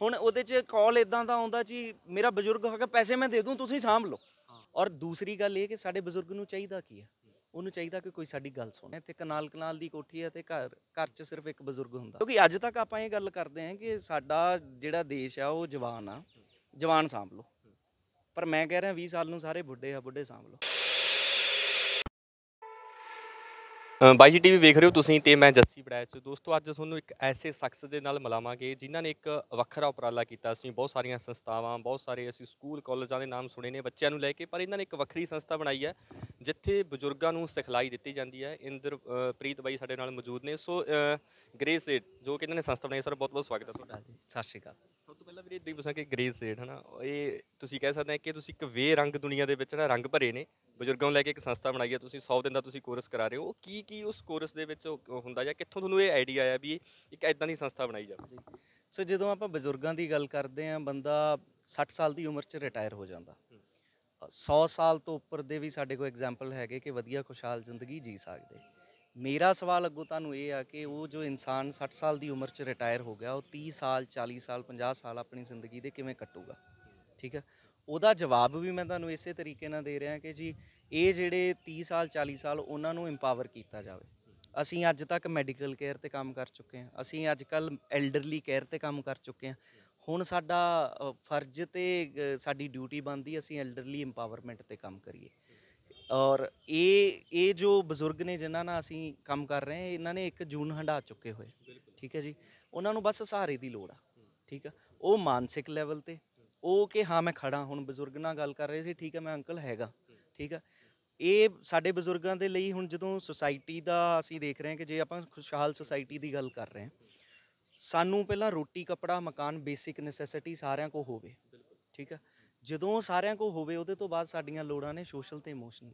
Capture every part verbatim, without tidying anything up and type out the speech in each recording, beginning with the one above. ਹੁਣ ਉਹਦੇ ਚ ਕਾਲ ਇਦਾਂ ਦਾ ਆਉਂਦਾ ਜੀ ਮੇਰਾ ਬਜ਼ੁਰਗ ਹੈਗਾ ਪੈਸੇ ਮੈਂ ਦੇ ਦੂੰ ਤੁਸੀਂ ਸਾਂਭ ਲਓ। ਔਰ ਦੂਸਰੀ ਗੱਲ ਇਹ ਕਿ ਸਾਡੇ ਬਜ਼ੁਰਗ ਨੂੰ ਚਾਹੀਦਾ ਕੀ ਹੈ, ਉਹਨੂੰ ਚਾਹੀਦਾ ਕਿ ਕੋਈ ਸਾਡੀ ਗੱਲ ਸੁਣੇ। ਤੇ ਕਨਾਲ ਕਨਾਲ ਦੀ ਕੋਠੀ ਹੈ ਤੇ ਘਰ ਘਰ ਚ ਸਿਰਫ ਇੱਕ ਬਜ਼ੁਰਗ ਹੁੰਦਾ। ਕਿਉਂਕਿ ਅੱਜ ਤੱਕ ਆਪਾਂ ਇਹ ਗੱਲ ਕਰਦੇ ਹਾਂ ਕਿ ਸਾਡਾ ਜਿਹੜਾ ਦੇਸ਼ ਆ ਉਹ ਜਵਾਨ ਆ, ਜਵਾਨ ਸਾਂਭ ਲਓ, ਪਰ ਮੈਂ ਕਹਿ ਰਿਹਾ ਵੀਹ ਸਾਲ ਨੂੰ ਸਾਰੇ ਬੁੱਢੇ ਆ, ਬੁੱਢੇ ਸਾਂਭ ਲਓ। बाईजी टीवी वेख रहे हो तुसीं ते मैं जस्सी बड़ैच। दोस्तों अज तुहानूं एक ऐसे शख्स दे नाल मिलावांगे जिन्हां ने एक वखरा उपराला कीता। असीं बहुत सारिया संस्थावां, बहुत सारे असीं स्कूल कॉलेजां दे नाम सुने ने बच्चों नूं लैके, पर इन्हां ने एक वखरी संस्था बनाई है जिथे बजुर्गां नूं सिखलाई दित्ती जांदी है। इंदर प्रीत बाई साडे नाल मौजूद ने। सो ग्रे शेड जो कि इन्हां ने संस्था बनाई, सर बहुत बहुत स्वागत है तुहाडा जी। सत श्री अकाल। सब तो पहला वीरे देख दसां कि ग्रे शेड है ना, ये तुसीं कह सकदे कि तुसीं एक बेरंग दुनिया दे विच ना रंग भरे ने बजुर्गों लैके एक संस्था बनाई है। तुसीं सौ दिन दा तुसीं कोर्स करा रहे हो। की की उस कोर्स दे विच हुंदा जां कित्थों तुहानूं इह आइडिया आया भी एक इदां दी संस्था बनाई जावे? सो जदों आपां बजुर्गां दी गल करदे आ, बंदा साठ साल दी उमर च रिटायर हो जांदा। सौ साल तो उपर दे भी साडे कोल एग्जाम्पल हैगे कि वधिया खुशहाल जिंदगी जी सकदे। मेरा सवाल अगों तुहानूं इह आ कि वो जो इंसान साठ साल दी उमर च रिटायर हो गया, वो तीस साल, चालीस साल, पचास साल अपनी जिंदगी दे किवें कट्टूगा? ठीक है, ਉਹਦਾ जवाब भी मैं ਤੁਹਾਨੂੰ इसे तरीके ਨਾਲ ਦੇ ਰਿਹਾ कि जी ਇਹ ਜਿਹੜੇ तीस साल चालीस साल ਉਹਨਾਂ ਨੂੰ ਇੰਪਾਵਰ ਕੀਤਾ ਜਾਵੇ। ਅਸੀਂ ਅੱਜ ਤੱਕ ਮੈਡੀਕਲ ਕੇਅਰ ਤੇ ਕੰਮ ਕਰ ਚੁੱਕੇ ਹਾਂ, ਅਸੀਂ ਅੱਜ ਕੱਲ੍ਹ ਐਲਡਰਲੀ ਕੇਅਰ ਤੇ ਕੰਮ ਕਰ ਚੁੱਕੇ ਹਾਂ। ਹੁਣ ਸਾਡਾ ਫਰਜ਼ ਤੇ ਸਾਡੀ ਡਿਊਟੀ ਬਣਦੀ ਅਸੀਂ ਐਲਡਰਲੀ ਇੰਪਾਵਰਮੈਂਟ ਤੇ ਕੰਮ ਕਰੀਏ। ਔਰ ਇਹ ਇਹ ਜੋ ਬਜ਼ੁਰਗ ਨੇ ਜਿਨ੍ਹਾਂ ਨਾਲ ਅਸੀਂ ਕੰਮ ਕਰ ਰਹੇ ਹਾਂ, ਇਹਨਾਂ ਨੇ ਇੱਕ ਜੂਨ ਹੰਢਾ ਚੁੱਕੇ ਹੋਏ। ਠੀਕ ਹੈ ਜੀ, ਉਹਨਾਂ ਨੂੰ ਬਸ ਸਹਾਰੇ ਦੀ ਲੋੜ ਆ। ਠੀਕ ਆ, ਉਹ ਮਾਨਸਿਕ ਲੈਵਲ ਤੇ ਉਹ ਕਿ हाँ मैं खड़ा। ਹੁਣ ਬਜ਼ੁਰਗ ਨਾਲ ਗੱਲ ਕਰ ਰਹੇ ਸੀ, ठीक है मैं अंकल हैगा। ठीक है, ये ਸਾਡੇ ਬਜ਼ੁਰਗਾਂ ਦੇ ਲਈ ਹੁਣ ਜਦੋਂ ਸੁਸਾਇਟੀ ਦਾ ਅਸੀਂ ਦੇਖ ਰਹੇ ਹਾਂ ਕਿ ਜੇ ਆਪਾਂ ਖੁਸ਼ਹਾਲ ਸੁਸਾਇਟੀ ਦੀ ਗੱਲ ਕਰ ਰਹੇ ਹਾਂ, ਸਾਨੂੰ ਪਹਿਲਾਂ ਰੋਟੀ, ਕੱਪੜਾ, ਮਕਾਨ, ਬੇਸਿਕ ਨੈਸੈਸਿਟੀ ਸਾਰਿਆਂ ਕੋਲ ਹੋਵੇ। ठीक है, ਜਦੋਂ ਸਾਰਿਆਂ ਕੋਲ ਹੋਵੇ ਉਹਦੇ ਤੋਂ ਬਾਅਦ ਸਾਡੀਆਂ ਲੋੜਾਂ ਨੇ ਸੋਸ਼ਲ ਤੇ ਇਮੋਸ਼ਨਲ।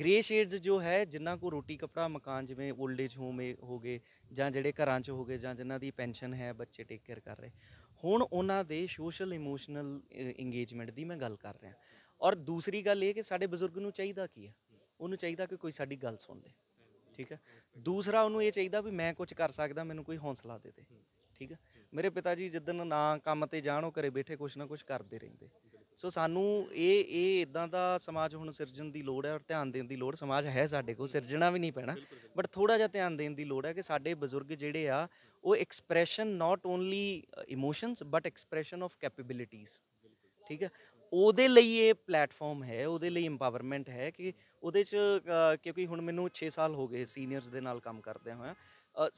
ਗ੍ਰੇ ਸ਼ੇਡਸ जो है ਜਿਨ੍ਹਾਂ ਕੋਲ ਰੋਟੀ, ਕੱਪੜਾ, ਮਕਾਨ ਜਿਵੇਂ 올ਡ ਏਜ ਹੋਮ ਹੋ ਗਏ ਜਾਂ ਜਿਹੜੇ ਘਰਾਂ 'ਚ ਹੋ ਗਏ ਜਾਂ ਜਿਨ੍ਹਾਂ ਦੀ ਪੈਨਸ਼ਨ ਹੈ, ਬੱਚੇ ਟੇਕ ਕੇਅਰ ਕਰ ਰਹੇ, ਹੁਣ ਉਹਨਾਂ ਦੇ ਸੋਸ਼ਲ ਇਮੋਸ਼ਨਲ ਇੰਗੇਜਮੈਂਟ ਦੀ मैं ਗੱਲ ਕਰ ਰਿਹਾ। ਔਰ ਦੂਸਰੀ ਗੱਲ ਇਹ ਕਿ ਸਾਡੇ ਬਜ਼ੁਰਗ ਨੂੰ ਚਾਹੀਦਾ ਕੀ ਹੈ, ਉਹਨੂੰ ਚਾਹੀਦਾ ਕਿ ਕੋਈ ਸਾਡੀ ਗੱਲ ਸੁਣ ਲੇ। ਠੀਕ ਹੈ, ਦੂਸਰਾ ਉਹਨੂੰ ਇਹ ਚਾਹੀਦਾ ਵੀ ਮੈਂ ਕੁਝ ਕਰ ਸਕਦਾ, ਮੈਨੂੰ ਕੋਈ ਹੌਸਲਾ ਦੇ ਦੇ। ਠੀਕ ਹੈ, ਮੇਰੇ ਪਿਤਾ ਜੀ ਜਿੱਦਣ ਨਾ ਕੰਮ ਤੇ ਜਾਣ ਉਹ ਘਰੇ ਬੈਠੇ ਕੁਛ ਨਾ ਕੁਛ ਕਰਦੇ ਰਹਿੰਦੇ। ਸੋ ਸਾਨੂੰ ਇਹ ਇਹ ਇਦਾਂ ਦਾ ਸਮਾਜ ਹੁਣ ਸਿਰਜਣ ਦੀ ਲੋੜ ਹੈ ਔਰ ਧਿਆਨ ਦੇਣ ਦੀ ਲੋੜ। ਸਮਾਜ ਹੈ ਸਾਡੇ ਕੋਲ, ਸਿਰਜਣਾ ਵੀ ਨਹੀਂ ਪੈਣਾ, ਬਟ ਥੋੜਾ ਜਿਹਾ ਧਿਆਨ ਦੇਣ ਦੀ ਲੋੜ ਹੈ ਕਿ ਸਾਡੇ ਬਜ਼ੁਰਗ ਜਿਹੜੇ ਆ ਉਹ expression not only emotions but expression of capabilities. ਠੀਕ ਹੈ, ਉਹਦੇ ਲਈ ਇਹ ਪਲੈਟਫਾਰਮ ਹੈ, ਉਹਦੇ ਲਈ ਇੰਪਾਵਰਮੈਂਟ ਹੈ ਕਿ ਉਹਦੇ 'ਚ ਕਿਉਂਕਿ ਹੁਣ ਮੈਨੂੰ ਛੇ ਸਾਲ ਹੋ ਗਏ ਸੀਨੀਅਰਸ ਦੇ ਨਾਲ ਕੰਮ ਕਰਦੇ ਹੋਇਆ।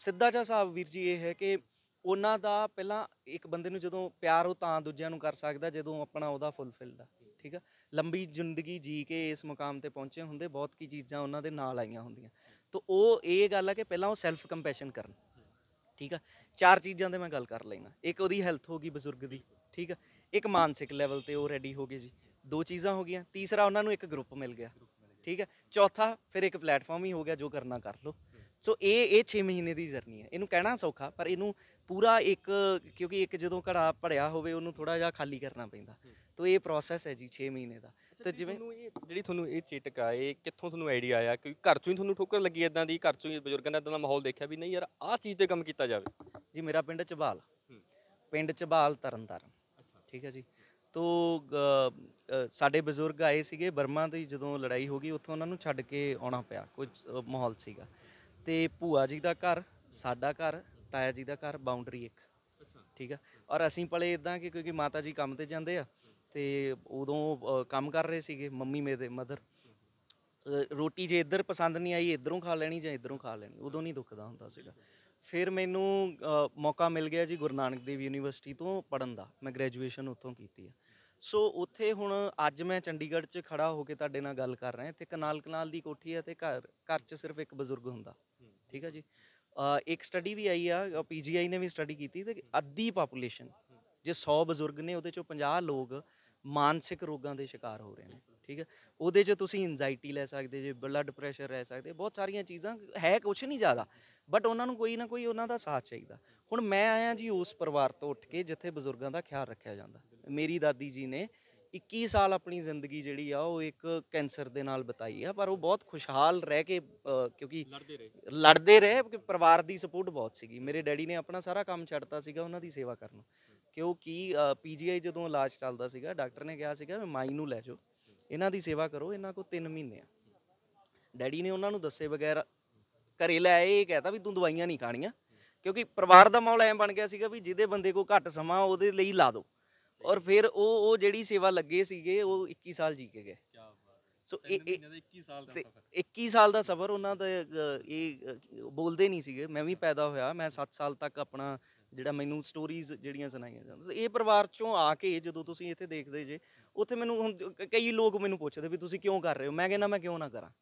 ਸਿੱਧਾ ਜਿਹਾ ਹਿਸਾਬ ਵੀਰ ਜੀ ਇਹ ਹੈ ਕਿ ਉਹਨਾਂ ਦਾ ਪਹਿਲਾਂ ਇੱਕ ਬੰਦੇ ਨੂੰ ਜਦੋਂ ਪਿਆਰ ਉਹ ਤਾਂ ਦੂਜਿਆਂ ਨੂੰ ਕਰ ਸਕਦਾ ਜਦੋਂ ਆਪਣਾ ਉਹਦਾ ਫੁੱਲਫਿਲਡ ਆ। ਠੀਕ ਆ, ਲੰਬੀ ਜ਼ਿੰਦਗੀ ਜੀ ਕੇ ਇਸ ਮੁਕਾਮ ਤੇ ਪਹੁੰਚੇ ਹੁੰਦੇ ਬਹੁਤ ਕੀ ਚੀਜ਼ਾਂ ਉਹਨਾਂ ਦੇ ਨਾਲ ਆਈਆਂ ਹੁੰਦੀਆਂ। ਤਾਂ ਉਹ ਇਹ ਗੱਲ ਆ ਕਿ ਪਹਿਲਾਂ ਉਹ ਸੈਲਫ ਕੰਪੈਸ਼ਨ ਕਰਨ। ਠੀਕ ਆ, ਚਾਰ ਚੀਜ਼ਾਂ ਦੇ ਮੈਂ ਗੱਲ ਕਰ ਲੈਣਾ। ਇੱਕ ਉਹਦੀ ਹੈਲਥ ਹੋ ਗਈ ਬਜ਼ੁਰਗ ਦੀ। ਠੀਕ ਆ, ਇੱਕ ਮਾਨਸਿਕ ਲੈਵਲ ਤੇ ਉਹ ਰੈਡੀ ਹੋ ਗਏ ਜੀ, ਦੋ ਚੀਜ਼ਾਂ ਹੋ ਗਈਆਂ। ਤੀਸਰਾ ਉਹਨਾਂ ਨੂੰ ਇੱਕ ਗਰੁੱਪ ਮਿਲ ਗਿਆ। ਠੀਕ ਆ, ਚੌਥਾ ਫਿਰ ਇੱਕ ਪਲੈਟਫਾਰਮ ਹੀ ਹੋ ਗਿਆ, ਜੋ ਕਰਨਾ ਕਰ ਲਓ। ਸੋ ਇਹ ਇਹ ਛੇ ਮਹੀਨੇ ਦੀ ਜਰਨੀ ਹੈ। ਇਹਨੂੰ ਕਹਿਣਾ ਸੌਖਾ ਪਰ ਇਹਨੂੰ पूरा एक क्योंकि एक जो घड़ा भरिया होवे उन्होंने थोड़ा जहा खाली करना पैंदा। तो ये प्रोसैस है जी छे महीने का। तो जिवें जी थोनू ये चिटक आ, ये कित्थों थोनू आइडिया आया? क्योंकि घर चों ही थोनू ठोकर लगी इदां दी, घर चों ही बजुर्गों का इदां दा माहौल देखा भी नहीं यार आ चीज़ ते काम कीता जावे? जी मेरा पिंड झबाल, पिंड झबाल तरन तारण। ठीक है जी, तो साडे बजुर्ग आए सीगे बर्मा दी जदों लड़ाई हो गई, उत्थों उन्होंने छड्ड के आउणा पिया, कोई माहौल सीगा। ते भूआ जी दा घर, साडा घर, ਤਾਇਆ ਜੀ ਦਾ ਘਰ, ਬਾਉਂਡਰੀ ਇੱਕ। ਠੀਕ ਆ, ਔਰ ਅਸੀਂ ਪਲੇ ਇੱਦਾਂ ਕਿ ਕਿਉਂਕਿ ਮਾਤਾ ਜੀ ਕੰਮ 'ਤੇ ਜਾਂਦੇ ਆ ਅਤੇ ਉਦੋਂ ਕੰਮ ਕਰ ਰਹੇ ਸੀਗੇ ਮੰਮੀ ਮੇਰੇ ਮਦਰ। ਰੋਟੀ ਜੇ ਇੱਧਰ ਪਸੰਦ ਨਹੀਂ ਆਈ ਇੱਧਰੋਂ ਖਾ ਲੈਣੀ ਜਾਂ ਇੱਧਰੋਂ ਖਾ ਲੈਣੀ, ਉਦੋਂ ਨਹੀਂ ਦੁੱਖਦਾ ਹੁੰਦਾ ਸੀਗਾ। ਫਿਰ ਮੈਨੂੰ ਮੌਕਾ ਮਿਲ ਗਿਆ ਜੀ ਗੁਰੂ ਨਾਨਕ ਦੇਵ ਯੂਨੀਵਰਸਿਟੀ ਤੋਂ ਪੜ੍ਹਨ ਦਾ, ਮੈਂ ਗ੍ਰੈਜੂਏਸ਼ਨ ਉੱਥੋਂ ਕੀਤੀ ਆ। ਸੋ ਉੱਥੇ ਹੁਣ ਅੱਜ ਮੈਂ ਚੰਡੀਗੜ੍ਹ 'ਚ ਖੜ੍ਹਾ ਹੋ ਕੇ ਤੁਹਾਡੇ ਨਾਲ ਗੱਲ ਕਰ ਰਿਹਾ। ਇੱਥੇ ਕਨਾਲ ਕਨਾਲ ਦੀ ਕੋਠੀ ਆ ਅਤੇ ਘਰ ਘਰ 'ਚ ਸਿਰਫ ਇੱਕ ਬਜ਼ੁਰਗ ਹੁੰਦਾ। ਠੀਕ ਆ ਜੀ, एक स्टडी भी आई आ, पी जी आई ने भी स्टडी की थी, अद्धी पापूलेशन जो सौ बजुर्ग ने उहदे चों पचास लोग मानसिक रोगों के शिकार हो रहे हैं। ठीक है, उहदे च तुसीं एनजाइटी लै सकदे जे, ब्लड प्रैशर लै सकदे, बहुत सारिया चीज़ां है, कुछ नहीं ज़्यादा, बट उन्होंने कोई ना कोई उन्हों का साथ चाहिए। हुण मैं आया जी उस परिवार तो उठ के जिथे बजुर्गों का ख्याल रखा जाता। मेरी दादी जी ने इक्की साल अपनी जिंदगी जी एक कैंसर के नाल बताई है, पर वो बहुत खुशहाल रह के क्योंकि लड़ते रहे, रहे परिवार की सपोर्ट बहुत सी। मेरे डैडी ने अपना सारा काम छड्डता सीगा उन्हां दी सेवा करना, क्योंकि पी जी आई जो इलाज चलता सीगा डॉक्टर ने कहा सीगा माई नूं लै जाओ इन्हां दी सेवा करो, इन्हां को तीन महीने डैडी ने उन्हां नूं दस्से बगैर घरे लै आए, कहता भी तू दवाइयां नहीं खाणियां, क्योंकि परिवार का माहौल ऐ बन गया सीगा भी जिहदे बंदे को घट समा उहदे लई ला दो। और फिर वो वो जी सेवा लगे सीगे वो इक्की साल जी के गए। सो इक्की साल का सफर उन्होंने ये बोलते नहीं सीगे। मैं भी पैदा होया, मैं सत्त साल तक अपना जिहड़ा मैनू स्टोरीज जिहड़ियां सुनाइयां जांदियां ये परिवार चों आके जो तुसीं इत्थे देखदे जे उत्थे मैनू कई लोग मैनू पुछदे भी तुसीं क्यों कर रहे हो, मैं कहना मैं क्यों ना करा।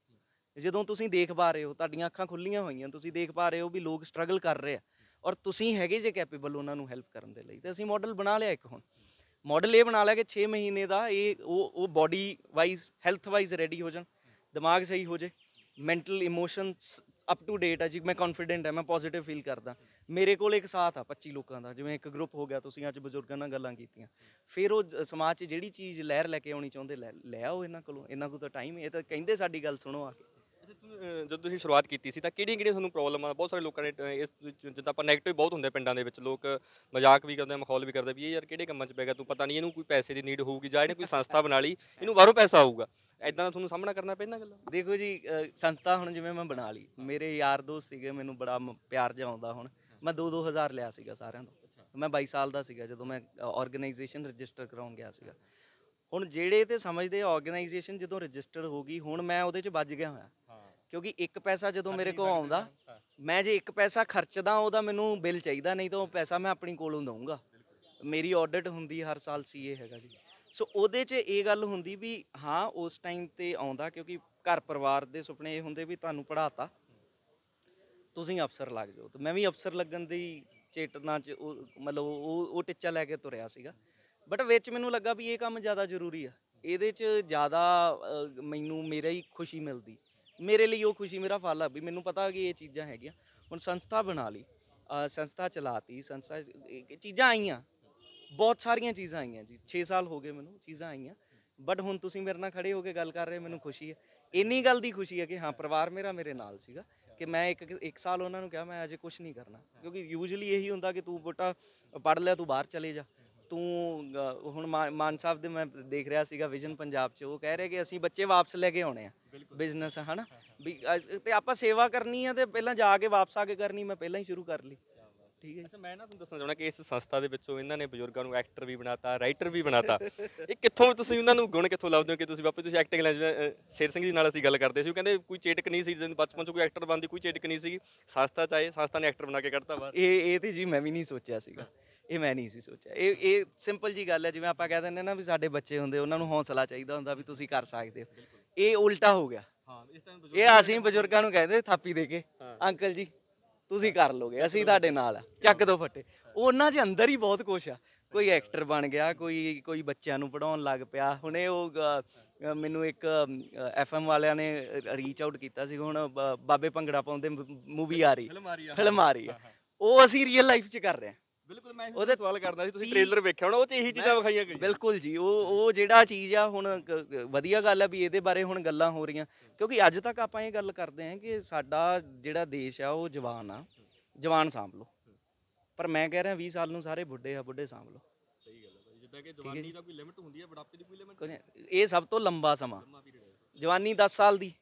जदों तुसीं देख पा रहे हो, तुहाडीआं अखां खुल्लियां होईयां, तुसीं देख पा रहे हो भी लोग स्ट्रगल कर रहे हैं और तुसीं हैगे जे कैपेबल उन्हां नूं हैल्प करन दे लई, ते असीं मॉडल बना लिया। एक हुण मॉडल ये बना लिया कि छे महीने का ये वो body wise health wise ready हो जाए, दिमाग सही हो जाए, mental emotion up to date है जी, मैं कॉन्फिडेंट है, मैं पॉजिटिव फील करता। मेरे को एक साथ आ पच्ची लोगों का जिमें एक ग्रुप हो गया, तुम अच्छे बजुर्गों ने गल्लां कीतियां, फिर वो समाज से जी चीज़ लहर लैके आनी चाहते लै लै आओ इन्हों को, इन्हों को तो टाइम है, तो कहें साड़ी गल सुनो आके। जो तुसीं शुरुआत की थी किहड़ियां किहड़ियां तुहानूं प्रॉब्लम आ, बहुत सारे लोगों ने इस जिद्दां आपां नैगेटिव बहुत हुंदे पिंडां दे विच, लोग मजाक भी करदे, मखौल भी करदे भी यार किहड़े कम्मां च पै गया तूं, पता नहीं इहनूं कोई पैसे की नीड होऊगी जां इहने कोई संस्था बना लई इहनूं बाहरों पैसा आऊगा, इदां दा तुहानूं सामना करना पैंदा गल्लां। देखो जी संस्था हुण जिवें मैं बना लई, मेरे यार दोस्त सीगे मैनूं बड़ा प्यार जिहा आउंदा, हुण मैं दो दो हज़ार लिया सीगा सारिआं तों, मैं बाई साल दा सीगा जदों मैं ऑर्गेनाइजेशन रजिस्टर कराउण गया सीगा। हुण जिहड़े ते समझदे ऑर्गेनाइजेशन जदों रजिस्टर हो गई हुण मैं उहदे च बच गया होया, क्योंकि एक पैसा जो मेरे को आउंदा मैं जे एक पैसा खर्चदा उहदा मैनूं बिल चाहिदा, नहीं तो पैसा मैं अपनी कोलों दूंगा। मेरी ऑडिट हुंदी हर साल सीए हैगा जी, सो उहदे च ये गल हुंदी भी हाँ उस टाइम ते आउंदा, क्योंकि घर परिवार दे सुपने हुंदे भी तुहानूं पढ़ाता तुसीं अफसर लग जाओ, तो मैं भी अफसर लगन दी चेतना च मतलब वो टिच्चा लैके तुरिया सीगा। बट विच मैनूं लगा भी ये काम ज़्यादा जरूरी आ, इहदे च ज़्यादा मैनूं मेरी ही खुशी मिलदी, मेरे लिए वो खुशी मेरा फल आ भी मैनूं पता कि ये चीज़ा हैगियां। हुण संस्था बना ली, संस्था चलाती, संस्था चीज़ा आईयां, बहुत सारिया चीज़ा आईयां जी, छे साल हो गए मैनूं चीज़ा आईयां, बट हुण तुसीं मेरे नाल खड़े हो के गल कर रहे मैनूं खुशी है, इन्नी गल दी खुशी है कि हाँ परिवार मेरा मेरे नाल सीगा। कि मैं एक एक साल उन्हां नूं कहा मैं अजे कुछ नहीं करना, क्योंकि यूजली यही हुंदा कि तू बेटा पढ़ लिया, तू बाहर चले जा, तू हुण मान साहब दे मैं देख रहा सीगा विजन पंजाब च, वो कह रहे कि असीं बच्चे वापस लैके आउणे आ बिजनेस है ना भी, ते आपां सेवा करनी है ते पहलां जा के वापस आके करनी, मैं पहलां ही शुरू कर ली। ठीक है। अच्छा मैं ना तुहानूं दस्सणा चाहुंदा कि इस संस्था दे विचों इन्हां ने बजुर्गां नूं एक्टर भी बनाता, राइटर भी बनाता, इह कित्थों तुसीं उन्हां नूं गुण कित्थों लभदे हो कि तुसीं बापू तुसीं एक्टिंग लाइन जिवें शेर सिंह जी नाल असीं गल करदे सी, ओह कहिंदे कोई चेटक नहीं सी बचपन च, कोई एक्टर बनदी कोई चेटक नहीं सी, संस्था चाहे संस्था ने एक्टर बना के कढता बाहर। इह इह ते जी मैं भी नहीं सोचिया सीगा, ये मैं नहीं सी सोचा, ये ये सिंपल जी गल है जिवें आपां कह दिंदे ना भी साडे बच्चे हुंदे उन्हां नूं हौसला चाहिदा हुंदा भी तुसीं कर सकदे हो, ये उल्टा हो गया। ये असीं बजुर्गां नूं कहंदे थापी दे के अंकल जी तुसीं कर लोगे, असीं तुहाडे नाल आ, चक दो फट्टे। उन्हां दे अंदर ही बहुत कुछ आ, कोई एक्टर बन गया, कोई कोई बच्चिआं नूं पढ़ाउण लग पिया। हुणे ओ मैनूं एक एफ एम वालिआं ने रीच आउट कीता सी, हुण बाबे भंगड़ा पाउंदे मूवी आ रही फिल्म आ रही है, ਉਹ ਅਸੀਂ ਰੀਅਲ ਲਾਈਫ 'ਚ ਕਰ ਰਹੇ ਹਾਂ। ਬਿਲਕੁਲ ਮੈਂ ਉਹਦੇ ਸਵਾਲ ਕਰਦਾ ਸੀ, ਤੁਸੀਂ ਟ੍ਰੇਲਰ ਵੇਖਿਆ ਹੋਣਾ ਉਹ 'ਚ ਇਹੀ ਚੀਜ਼ਾਂ ਵਿਖਾਈਆਂ ਗਈਆਂ। ਬਿਲਕੁਲ ਜੀ, ਉਹ ਉਹ ਜਿਹੜਾ ਚੀਜ਼ ਆ ਹੁਣ ਵਧੀਆ ਗੱਲ ਆ ਵੀ ਇਹਦੇ ਬਾਰੇ ਹੁਣ ਗੱਲਾਂ ਹੋ ਰਹੀਆਂ, ਕਿਉਂਕਿ ਅੱਜ ਤੱਕ ਆਪਾਂ ਇਹ ਗੱਲ ਕਰਦੇ ਹਾਂ ਕਿ ਸਾਡਾ ਜਿਹੜਾ ਦੇਸ਼ ਆ ਉਹ ਜਵਾਨ ਆ, ਜਵਾਨ ਸਾਂਭ ਲਓ, ਪਰ ਮੈਂ ਕਹਿ ਰਿਹਾ ਵੀਹ ਸਾਲ ਨੂੰ ਸਾਰੇ ਬੁੱਢੇ ਆ, ਬੁੱਢੇ ਸਾਂਭ ਲਓ। ਸਹੀ ਗੱਲ ਹੈ, ਜਿੱਦਾਂ ਕਿ ਜਵਾਨੀ ਦਾ ਕੋਈ ਲਿਮਿਟ ਹੁੰਦੀ ਹੈ, ਬੁਢਾਪੇ ਦੀ ਕੋਈ ਲਿਮਿਟ। ਇਹ ਸਭ ਤੋਂ ਲੰਬਾ ਸਮਾਂ, ਜਵਾਨੀ ਦਸ ਸਾਲ ਦੀ,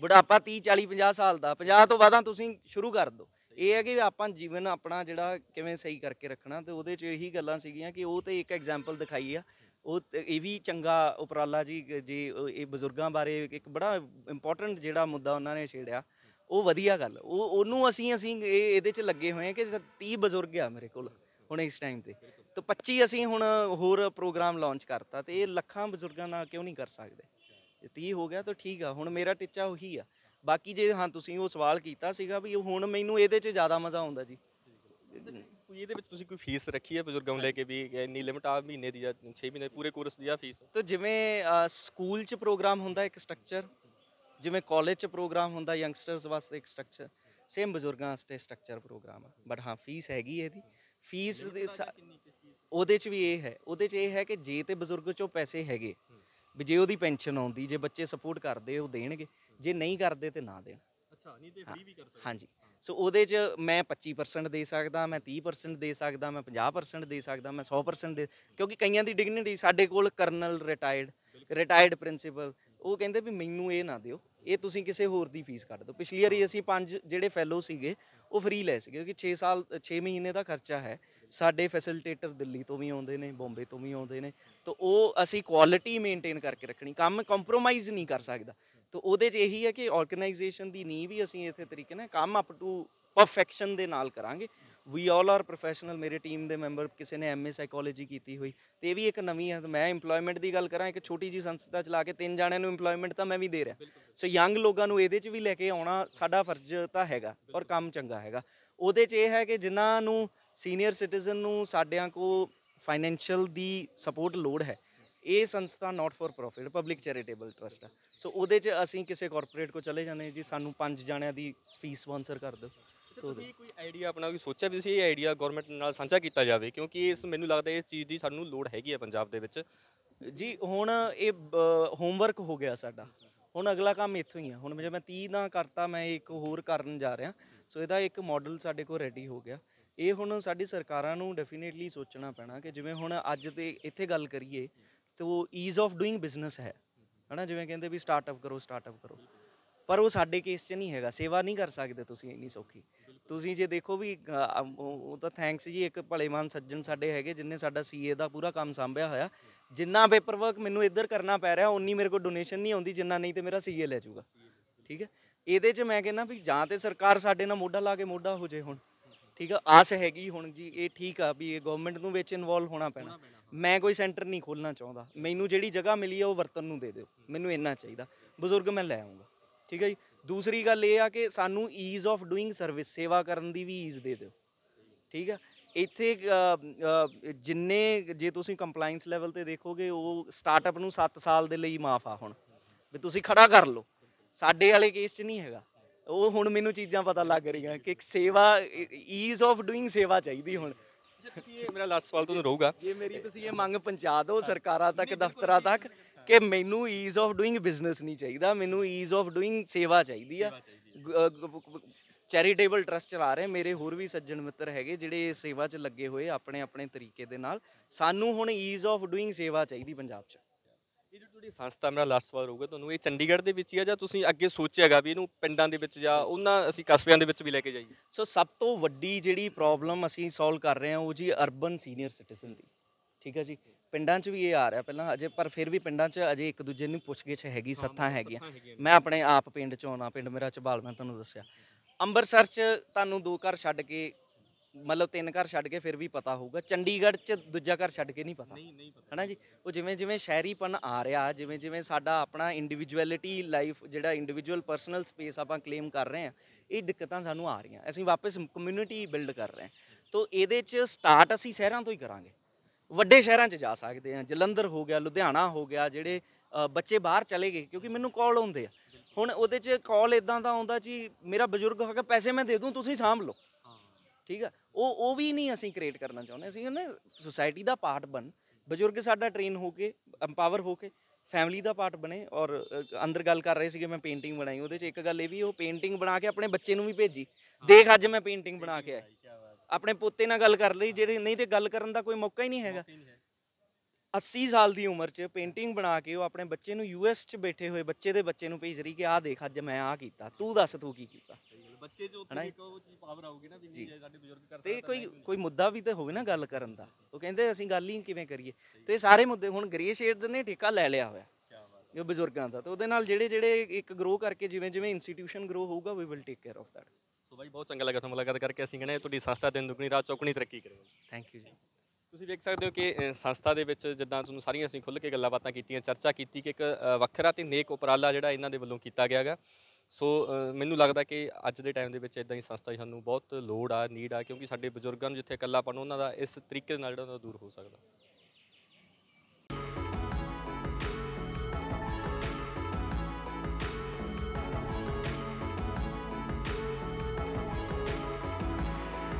ਬੁਢਾਪਾ ਤੀਹ ਚਾਲੀ ਪੰਜਾਹ ਸਾਲ ਦਾ, ਪੰਜਾਹ ਤੋਂ ਬਾਅਦਾਂ ਤੁਸੀਂ ਸ਼ੁਰੂ ਕਰ ਦਿਓ। ਇਹ ਹੈ ਕਿ ਆਪਾਂ ਜੀਵਨ ਆਪਣਾ ਜਿਹੜਾ ਕਿਵੇਂ ਸਹੀ ਕਰਕੇ ਰੱਖਣਾ, ਤੇ ਉਹਦੇ 'ਚ ਇਹੀ ਗੱਲਾਂ ਸੀਗੀਆਂ ਕਿ ਉਹ ਤੇ ਇੱਕ ਐਗਜ਼ਾਮਪਲ ਦਿਖਾਈ ਆ, ਉਹ ਇਹ ਵੀ ਚੰਗਾ ਉਪਰਾਲਾ ਜੀ ਜੇ ਇਹ ਬਜ਼ੁਰਗਾਂ ਬਾਰੇ ਇੱਕ ਬੜਾ ਇੰਪੋਰਟੈਂਟ ਜਿਹੜਾ ਮੁੱਦਾ ਉਹਨਾਂ ਨੇ ਛੇੜਿਆ, ਉਹ ਵਧੀਆ ਗੱਲ। ਉਹ ਉਹਨੂੰ ਅਸੀਂ ਅਸੀਂ ਇਹ ਇਹਦੇ 'ਚ ਲੱਗੇ ਹੋਏ ਕਿ ਤੀਹ ਬਜ਼ੁਰਗ ਆ ਮੇਰੇ ਕੋਲ ਹੁਣ ਇਸ ਟਾਈਮ 'ਤੇ, ਤਾਂ ਪੱਚੀ ਅਸੀਂ ਹੁਣ ਹੋਰ ਪ੍ਰੋਗਰਾਮ ਲਾਂਚ ਕਰਤਾ, ਅਤੇ ਇਹ ਲੱਖਾਂ ਬਜ਼ੁਰਗਾਂ ਨਾਲ ਕਿਉਂ ਨਹੀਂ ਕਰ ਸਕਦੇ, ਤੀਹ ਹੋ ਗਿਆ ਤਾਂ ਠੀਕ ਆ। ਹੁਣ ਮੇਰਾ ਟੀਚਾ ਉਹੀ ਆ। बाकी जे हाँ तुसीं वो सवाल कीता सीगा भी हुण मैनूं इहदे च ज़्यादा मज़ा आउंदा जी। कोई इहदे विच तुसीं कोई फीस रखी है बजुर्गां नूं लैके भी इन्नी लिमिट आ महीने दी या छे महीने पूरे कोर्स दी आ फीस? तो जिवें स्कूल च प्रोग्राम हुंदा एक स्ट्रक्चर, जिवें कॉलेज च प्रोग्राम हुंदा यंगस्टर्स वास्ते एक स्ट्रक्चर, सेम बजुर्गां वास्ते स्ट्रक्चर प्रोग्राम आ, बट हाँ फीस हैगी। इहदी फीस ਉਹਦੇ ਚ ਵੀ ਇਹ ਹੈ ਉਹਦੇ ਚ ਇਹ ਹੈ ਕਿ ਜੇ ਤੇ ਬਜ਼ੁਰਗ ਚੋਂ ਪੈਸੇ ਹੈਗੇ ਵੀ ਜੇ ਉਹਦੀ ਪੈਨਸ਼ਨ ਆਉਂਦੀ ਜੇ ਬੱਚੇ ਸਪੋਰਟ ਕਰਦੇ ਉਹ ਦੇਣਗੇ ਜੇ ਨਹੀਂ ਕਰਦੇ ਤੇ ਨਾ ਦੇਣ। ਅੱਛਾ ਨਹੀਂ ਤੇ ਫ੍ਰੀ ਵੀ ਕਰ ਸਕਦੇ। ਹਾਂਜੀ ਸੋ ਉਹਦੇ ਚ ਮੈਂ ਪੱਚੀ ਪਰਸੈਂਟ ਦੇ ਸਕਦਾ ਮੈਂ ਤੀਹ ਪਰਸੈਂਟ ਦੇ ਸਕਦਾ ਮੈਂ ਪੰਜਾਹ ਪਰਸੈਂਟ ਦੇ ਸਕਦਾ ਮੈਂ ਸੌ ਪਰਸੈਂਟ ਦੇ ਕਿਉਂਕਿ ਕਈਆਂ ਦੀ ਡਿਗਨਿਟੀ ਸਾਡੇ ਕੋਲ ਕਰਨਲ ਰਿਟਾਇਰਡ ਰਿਟਾਇਰਡ ਪ੍ਰਿੰਸੀਪਲ ਉਹ ਕਹਿੰਦੇ ਵੀ ਮੈਨੂੰ ਇਹ ਨਾ ਦਿਓ ਇਹ ਤੁਸੀਂ ਕਿਸੇ ਹੋਰ ਦੀ ਫੀਸ ਕੱਢ ਦਿਓ। ਪਿਛਲੀ ਵਾਰੀ ਅਸੀਂ ਪੰਜ ਜਿਹੜੇ ਫੈਲੋ ਸੀਗੇ ਉਹ ਫ੍ਰੀ ਲੈ ਸੀਗੇ ਕਿਉਂਕਿ ਛੇ ਸਾਲ ਛੇ ਮਹੀਨੇ ਦਾ ਖਰਚਾ ਹੈ। ਸਾਡੇ ਫੈਸਿਲਿਟੇਟਰ ਦਿੱਲੀ ਤੋਂ ਵੀ ਆਉਂਦੇ ਨੇ ਬੰਬੇ ਤੋਂ ਵੀ ਆਉਂਦੇ ਨੇ ਤਾਂ ਉਹ ਅਸੀਂ ਕੁਆਲਿਟੀ ਮੇਨਟੇਨ ਕਰਕੇ ਰੱਖਣੀ ਕੰਮ ਕੰਪਰੋਮਾਈਜ਼ ਨਹੀਂ ਕਰ ਸਕਦਾ। ਤਾਂ ਉਹਦੇ 'ਚ ਇਹੀ ਹੈ ਕਿ ਆਰਗੇਨਾਈਜੇਸ਼ਨ ਦੀ ਨੀਂਹ ਵੀ ਅਸੀਂ ਇੱਥੇ ਤਰੀਕੇ ਨਾਲ ਕੰਮ ਅਪ ਟੂ ਪਰਫੈਕਸ਼ਨ ਦੇ ਨਾਲ ਕਰਾਂਗੇ। ਵੀ ਆਲ ਆਰ ਪ੍ਰੋਫੈਸ਼ਨਲ ਮੇਰੇ ਟੀਮ ਦੇ ਮੈਂਬਰ ਕਿਸੇ ਨੇ ਐਮ ਏ ਸਾਈਕੋਲੋਜੀ ਕੀਤੀ ਹੋਈ ਤੇ ਇਹ ਵੀ ਇੱਕ ਨਵੀਂ ਹੈ। ਮੈਂ ਇੰਪਲੋਇਮੈਂਟ ਦੀ ਗੱਲ ਕਰਾਂ ਇੱਕ ਛੋਟੀ ਜਿਹੀ ਸੰਸਥਾ ਚਲਾ ਕੇ ਤਿੰਨ ਜਾਣਿਆਂ ਨੂੰ ਇੰਪਲੋਇਮੈਂਟ ਤਾਂ ਮੈਂ ਵੀ ਦੇ ਰਿਹਾ। ਸੋ ਯੰਗ ਲੋਕਾਂ ਨੂੰ ਇਹਦੇ 'ਚ ਵੀ ਲੈ ਕੇ ਆਉਣਾ ਸਾਡਾ ਫਰਜ਼ ਤਾਂ ਹੈਗਾ ਔਰ ਕੰਮ ਚੰਗਾ ਹੈਗਾ। ਉਹਦੇ 'ਚ ਇਹ ਹੈ ਕਿ ਜਿਨ੍ਹਾਂ ਨੂੰ ਸੀਨੀਅਰ ਸਿਟੀਜ਼ਨ ਨੂੰ ਸਾਡਿਆਂ ਕੋਲ ਫਾਈਨੈਂਸ਼ੀਅਲ ਦੀ ਸਪੋਰਟ ਲੋੜ ਹੈ ਇਹ ਸੰਸਥਾ not for profit public charitable trust ਹੈ। ਸੋ ਉਹਦੇ 'ਚ ਅਸੀਂ ਕਿਸੇ ਕਾਰਪੋਰੇਟ ਕੋਲ ਚਲੇ ਜਾਂਦੇ ਜੀ ਸਾਨੂੰ ਪੰਜ ਜਾਣਿਆਂ ਦੀ ਫੀਸ ਸਪਾਂਸਰ ਕਰ ਦਿਓ। ਤੁਸੀਂ ਕੋਈ ਆਈਡੀਆ ਆਪਣਾ ਵੀ ਸੋਚਿਆ ਵੀ ਤੁਸੀਂ ਇਹ ਆਈਡੀਆ ਗੌਰਮੈਂਟ ਨਾਲ ਸਾਂਝਾ ਕੀਤਾ ਜਾਵੇ ਕਿਉਂਕਿ ਇਸ ਮੈਨੂੰ ਲੱਗਦਾ ਇਸ ਚੀਜ਼ ਦੀ ਸਾਨੂੰ ਲੋੜ ਹੈਗੀ ਹੈ ਪੰਜਾਬ ਦੇ ਵਿੱਚ ਜੀ। ਹੁਣ ਇਹ ਹੋਮਵਰਕ ਹੋ ਗਿਆ ਸਾਡਾ ਹੁਣ ਅਗਲਾ ਕੰਮ ਇੱਥੋਂ ਹੀ ਆ। ਹੁਣ ਜੇ ਮੈਂ ਤੀਹ ਨਾ ਕਰਤਾ ਮੈਂ ਇੱਕ ਹੋਰ ਕਰਨ ਜਾ ਰਿਹਾ। ਸੋ ਇਹਦਾ ਇੱਕ ਮਾਡਲ ਸਾਡੇ ਕੋਲ ਰੈਡੀ ਹੋ ਗਿਆ। ਇਹ ਹੁਣ ਸਾਡੀ ਸਰਕਾਰਾਂ ਨੂੰ ਡੈਫੀਨੇਟਲੀ ਸੋਚਣਾ ਪੈਣਾ ਕਿ ਜਿਵੇਂ ਹੁਣ ਅੱਜ ਦੇ ਇੱਥੇ ਗੱਲ ਕਰੀਏ ਤਾਂ ਈਜ਼ ਆਫ ਡੂਇੰਗ ਬਿਜ਼ਨਸ ਹੈ ਹੈ ਨਾ ਜਿਵੇਂ ਕਹਿੰਦੇ ਵੀ ਸਟਾਰਟਅਪ ਕਰੋ ਸਟਾਰਟਅਪ ਕਰੋ ਪਰ ਉਹ ਸਾਡੇ ਕੇਸ 'ਚ ਨਹੀਂ ਹੈਗਾ। ਸੇਵਾ ਨਹੀਂ ਕਰ ਸਕਦੇ ਤੁਸੀਂ ਇੰਨੀ ਸੌਖੀ। ਤੁਸੀਂ ਜੇ ਦੇਖੋ ਵੀ ਉਹ ਤਾਂ ਥੈਂਕਸ ਜੀ ਇੱਕ ਭਲੇਮਾਨ ਸੱਜਣ ਸਾਡੇ ਹੈਗੇ ਜਿਨ੍ਹਾਂ ਨੇ ਸਾਡਾ ਸੀਏ ਦਾ ਪੂਰਾ ਕੰਮ ਸਾਂਭਿਆ ਹੋਇਆ। ਜਿੰਨਾ ਪੇਪਰ ਵਰਕ ਮੈਨੂੰ ਇੱਧਰ ਕਰਨਾ ਪੈ ਰਿਹਾ ਉਨੀ ਮੇਰੇ ਕੋਲ ਡੋਨੇਸ਼ਨ ਨਹੀਂ ਆਉਂਦੀ ਜਿੰਨਾ ਨਹੀਂ ਤੇ ਮੇਰਾ ਸੀਏ ਲੈ ਜਾਊਗਾ। ਠੀਕ ਹੈ ਇਹਦੇ 'ਚ ਮੈਂ ਕਹਿੰਦਾ ਵੀ ਜਾਂ ਤੇ ਸਰਕਾਰ ਸਾਡੇ ਨਾਲ ਮੋਢਾ ਲਾ ਕੇ ਮੋਢਾ ਹੋ ਜੇ। ਹੁਣ ਠੀਕ ਆ ਆਸ ਹੈਗੀ ਹੁਣ ਜੀ ਇਹ ਠੀਕ ਆ ਵੀ ਇਹ ਗਵਰਨਮੈਂਟ ਨੂੰ ਵਿੱਚ ਇਨਵੋਲਵ ਹੋਣਾ ਪੈਣਾ। ਮੈਂ ਕੋਈ ਸੈਂਟਰ ਨਹੀਂ ਖੋਲ੍ਹਣਾ ਚਾਹੁੰਦਾ ਮੈਨੂੰ ਜਿਹੜੀ ਜਗ੍ਹਾ ਮਿਲੀ ਆ ਉਹ ਵਰਤਨ ਨੂੰ ਦੇ ਦਿਓ ਮੈਨੂੰ ਇੰਨਾ ਚਾਹੀਦਾ ਬਜ਼ੁਰਗ ਮੈਂ ਲੈ ਆਊਂਗਾ। ਠੀਕ ਹੈ ਜੀ ਦੂਸਰੀ ਗੱਲ ਇਹ ਆ ਕਿ ਸਾਨੂੰ ਈਜ਼ ਆਫ ਡੂਇੰਗ ਸਰਵਿਸ ਸੇਵਾ ਕਰਨ ਦੀ ਵੀ ਈਜ਼ ਦੇ ਦਿਓ। ਠੀਕ ਆ ਇੱਥੇ ਜਿੰਨੇ ਜੇ ਤੁਸੀਂ ਕੰਪਲਾਈਂਸ ਲੈਵਲ ਤੇ ਦੇਖੋਗੇ ਉਹ ਸਟਾਰਟਅਪ ਨੂੰ ਸੱਤ ਸਾਲ ਦੇ ਲਈ ਮਾਫ ਆ ਹੁਣ ਵੀ ਤੁਸੀਂ ਖੜਾ ਕਰ ਲਓ। ਸਾਡੇ ਵਾਲੇ ਕੇਸ 'ਚ ਨਹੀਂ ਹੈਗਾ ਉਹ। ਹੁਣ ਮੈਨੂੰ ਚੀਜ਼ਾਂ ਪਤਾ ਲੱਗ ਰਹੀਆਂ ਕਿ ਸੇਵਾ ਈਜ਼ ਆਫ ਡੂਇੰਗ ਸੇਵਾ ਚਾਹੀਦੀ ਹੁਣ। ਇਹ ਮੇਰਾ ਲਾਸਟ ਸਵਾਲ ਤੁਹਾਨੂੰ ਰਹੂਗਾ ਇਹ ਮੇਰੀ ਤੁਸੀਂ ਇਹ ਮੰਗ ਪਹੁੰਚਾ ਦਿਓ ਸਰਕਾਰਾਂ ਤੱਕ ਦਫ਼ਤਰਾਂ ਤੱਕ ਕਿ ਮੈਨੂੰ ਈਜ਼ ਆਫ ਡੂਇੰਗ ਬਿਜ਼ਨਸ ਨਹੀਂ ਚਾਹੀਦਾ ਮੈਨੂੰ ਈਜ਼ ਆਫ ਡੂਇੰਗ ਸੇਵਾ ਚਾਹੀਦੀ ਆ। ਚੈਰੀਟੇਬਲ ਟਰਸਟ ਚਲਾ ਰਹੇ ਮੇਰੇ ਹੋਰ ਵੀ ਸੱਜਣ ਮਿੱਤਰ ਹੈਗੇ ਜਿਹੜੇ ਸੇਵਾ 'ਚ ਲੱਗੇ ਹੋਏ ਆਪਣੇ ਆਪਣੇ ਤਰੀਕੇ ਦੇ ਨਾਲ। ਸਾਨੂੰ ਹੁਣ ਈਜ਼ ਆਫ ਡੂਇੰਗ ਸੇਵਾ ਚਾਹੀਦੀ ਪੰਜਾਬ 'ਚ। ਇਹ ਜਿਹੜੀ ਸੰਸਥਾ ਮੇਰਾ ਲਾਸਟ ਸਵਾਲ ਰਹੂਗਾ ਤੁਹਾਨੂੰ ਇਹ ਚੰਡੀਗੜ੍ਹ ਦੇ ਵਿੱਚ ਹੀ ਆ ਜਾਂ ਤੁਸੀਂ ਅੱਗੇ ਸੋਚਿਆਗਾ ਵੀ ਇਹਨੂੰ ਪਿੰਡਾਂ ਦੇ ਵਿੱਚ ਜਾਂ ਉਹਨਾਂ ਅਸੀਂ ਕਸਬਿਆਂ ਦੇ ਵਿੱਚ ਵੀ ਲੈ ਕੇ ਜਾਈਏ। ਸੋ ਸਭ ਤੋਂ ਵੱਡੀ ਜਿਹੜੀ ਪ੍ਰੋਬਲਮ ਅਸੀਂ ਸੋਲਵ ਕਰ ਰਹੇ ਹਾਂ ਉਹ ਜੀ ਅਰਬਨ ਸੀਨੀਅਰ ਸਿਟੀਜ਼ਨ ਦੀ। ਠੀਕ ਹੈ ਜੀ ਪਿੰਡਾਂ 'ਚ ਵੀ ਇਹ ਆ ਰਿਹਾ ਪਹਿਲਾਂ ਅਜੇ ਪਰ ਫਿਰ ਵੀ ਪਿੰਡਾਂ 'ਚ ਅਜੇ ਇੱਕ ਦੂਜੇ ਨੂੰ ਪੁੱਛਗਿੱਛ ਹੈਗੀ ਸੱਥਾਂ ਹੈਗੀਆਂ। ਮੈਂ ਆਪਣੇ ਆਪ ਪਿੰਡ 'ਚ ਆਉਣਾ ਪਿੰਡ ਮੇਰਾ ਝਬਾਲ ਮੈਂ ਤੁਹਾਨੂੰ ਦੱਸਿਆ। ਅੰਮ੍ਰਿਤਸਰ 'ਚ ਤੁਹਾਨੂੰ ਦੋ ਘਰ ਛੱਡ ਕੇ ਮਤਲਬ ਤਿੰਨ ਘਰ ਛੱਡ ਕੇ ਫਿਰ ਵੀ ਪਤਾ ਹੋਊਗਾ। ਚੰਡੀਗੜ੍ਹ 'ਚ ਦੂਜਾ ਘਰ ਛੱਡ ਕੇ ਨਹੀਂ ਪਤਾ ਹੈ ਨਾ ਜੀ। ਉਹ ਜਿਵੇਂ ਜਿਵੇਂ ਸ਼ਹਿਰੀਪਨ ਆ ਰਿਹਾ ਜਿਵੇਂ ਜਿਵੇਂ ਸਾਡਾ ਆਪਣਾ ਇੰਡੀਵਿਜੁਅਲਿਟੀ ਲਾਈਫ ਜਿਹੜਾ ਇੰਡੀਵਿਜੁਅਲ ਪਰਸਨਲ ਸਪੇਸ ਆਪਾਂ ਕਲੇਮ ਕਰ ਰਹੇ ਹਾਂ ਇਹ ਦਿੱਕਤਾਂ ਸਾਨੂੰ ਆ ਰਹੀਆਂ। ਅਸੀਂ ਵਾਪਸ ਕਮਿਊਨਿਟੀ ਬਿਲਡ ਕਰ ਰਹੇ ਹਾਂ ਤਾਂ ਇਹਦੇ 'ਚ ਸਟਾਰਟ ਅਸੀਂ ਸ਼ਹਿਰਾਂ ਤੋਂ ਹੀ ਕਰਾਂਗੇ। ਵੱਡੇ ਸ਼ਹਿਰਾਂ 'ਚ ਜਾ ਸਕਦੇ ਹਾਂ ਜਲੰਧਰ ਹੋ ਗਿਆ ਲੁਧਿਆਣਾ ਹੋ ਗਿਆ ਜਿਹੜੇ ਬੱਚੇ ਬਾਹਰ ਚਲੇ ਗਏ ਕਿਉਂਕਿ ਮੈਨੂੰ ਕਾਲ ਆਉਂਦੇ ਆ। ਹੁਣ ਉਹਦੇ 'ਚ ਕਾਲ ਇੱਦਾਂ ਦਾ ਆਉਂਦਾ ਜੀ ਮੇਰਾ ਬਜ਼ੁਰਗ ਹੋ ਗਿਆ ਪੈਸੇ ਮੈਂ ਦੇ ਦੂੰ ਤੁਸੀਂ ਸਾਂਭ ਲਓ। ਠੀਕ ਆ ਉਹ ਉਹ ਵੀ ਨਹੀਂ ਅਸੀਂ ਕ੍ਰੀਏਟ ਕਰਨਾ ਚਾਹੁੰਦੇ। ਅਸੀਂ ਨਾ ਸੁਸਾਇਟੀ ਦਾ ਪਾਰਟ ਬਣ ਬਜ਼ੁਰਗ ਸਾਡਾ ਟ੍ਰੇਨ ਹੋ ਕੇ ਐਮਪਾਵਰ ਹੋ ਕੇ ਫੈਮਿਲੀ ਦਾ ਪਾਰਟ ਬਣੇ। ਔਰ ਅੰਦਰ ਗੱਲ ਕਰ ਰਹੇ ਸੀਗੇ ਮੈਂ ਪੇਂਟਿੰਗ ਬਣਾਈ ਉਹਦੇ 'ਚ ਇੱਕ ਗੱਲ ਇਹ ਵੀ ਉਹ ਪੇਂਟਿੰਗ ਬਣਾ ਕੇ ਆਪਣੇ ਬੱਚੇ ਨੂੰ ਵੀ ਭੇਜੀ ਦੇਖ ਅੱਜ ਮੈਂ ਪੇਂਟਿੰਗ ਬਣਾ ਕੇ ਆਇਆ। ਆਪਣੇ ਪੋਤੇ ਨਾਲ ਗੱਲ ਕਰ ਲਈ ਜਿਹੜੇ ਨਹੀਂ ਤੇ ਗੱਲ ਕਰਨ ਦਾ ਕੋਈ ਮੌਕਾ ਹੀ ਨਹੀਂ ਹੈਗਾ। ਅੱਸੀ ਸਾਲ ਦੀ ਉਮਰ 'ਚ ਪੇਂਟਿੰਗ ਬਣਾ ਕੇ ਉਹ ਆਪਣੇ ਬੱਚੇ ਨੂੰ ਯੂ ਐਸ 'ਚ ਬੈਠੇ ਹੋਏ ਬੱਚੇ ਦੇ ਬੱਚੇ ਨੂੰ ਭੇਜ ਰਹੀ ਕਿ ਆਹ ਦੇਖ ਅੱਜ ਮੈਂ ਆਹ ਕੀਤਾ ਤੂੰ ਦੱਸ ਤੂੰ ਕੀ ਕੀਤਾ। ਬੱਚੇ 'ਚ ਉਹ ਚੀਜ਼ ਪਾਵਰ ਆਊਗੀ ਨਾ ਵੀ ਸਾਡੇ ਬਜ਼ੁਰਗ ਕਰਦੇ ਤੇ ਕੋਈ ਕੋਈ ਮੁੱਦਾ ਵੀ ਤਾਂ ਹੋਵੇ ਨਾ ਗੱਲ ਕਰਨ ਦਾ। ਉਹ ਕਹਿੰਦੇ ਅਸੀਂ ਗੱਲ ਹੀ ਕਿਵੇਂ ਕਰੀਏ ਤੇ ਇਹ ਸਾਰੇ ਮੁੱਦੇ ਹੁਣ ਗ੍ਰੇ ਸ਼ੇਡਸ ਨੇ ਠੇਕਾ ਲੈ ਲਿਆ ਹੋਇਆ ਇਹ ਬਜ਼ੁਰਗਾਂ ਦਾ ਤੇ ਉਹਦੇ ਨਾਲ ਜਿਹੜੇ ਜਿਹੜੇ ਇੱਕ ਗਰੋ ਕਰਕੇ ਜਿਵੇਂ ਜਿਵੇਂ ਇੰਸਟੀਟਿਊਸ਼ਨ ਗਰੋ ਹੋਊਗਾ we will take care of that. So ਬਾਈ ਬਹੁਤ ਚੰਗਾ ਲੱਗਾ ਤੁਹਾਨੂੰ ਮੁਲਾਕਾਤ ਕਰਕੇ। ਅਸੀਂ ਕਹਿੰਦੇ ਤੁਹਾਡੀ ਸੰਸਥਾ ਦਿਨ ਦੁੱਗਣੀ ਰਾਤ ਚੌਗਣੀ ਤਰੱਕੀ ਕਰੇ। ਥੈਂਕ ਯੂ ਜੀ। ਤੁਸੀਂ ਵੇਖ ਸਕਦੇ ਹੋ ਕਿ ਸੰਸਥਾ ਦੇ ਵਿੱਚ ਜਿੱਦਾਂ ਤੁਹਾਨੂੰ ਸਾਰੀਆਂ ਅਸੀਂ ਖੁੱਲ੍ਹ ਕੇ ਗੱਲਾਂ ਬਾਤਾਂ ਕੀਤੀਆਂ ਚਰਚਾ ਕੀਤੀ ਕਿ ਇੱਕ ਵੱਖਰਾ ਅਤੇ ਨੇਕ ਉਪਰਾਲਾ ਜਿਹੜਾ ਇਹਨਾਂ ਦੇ ਵੱਲੋਂ ਕੀਤਾ ਗਿਆ ਹੈਗਾ। ਸੋ ਮੈਨੂੰ ਲੱਗਦਾ ਕਿ ਅੱਜ ਦੇ ਟਾਈਮ ਦੇ ਵਿੱਚ ਇੱਦਾਂ ਹੀ ਸੰਸਥਾ ਦੀ ਸਾਨੂੰ ਬਹੁਤ ਲੋੜ ਆ ਨੀਡ ਆ ਕਿਉਂਕਿ ਸਾਡੇ ਬਜ਼ੁਰਗਾਂ ਨੂੰ ਜਿੱਥੇ ਇਕੱਲਾਪਣ ਉਹਨਾਂ ਦਾ ਇਸ ਤਰੀਕੇ ਨਾਲ ਜਿਹੜਾ ਦੂਰ ਹੋ ਸਕਦਾ।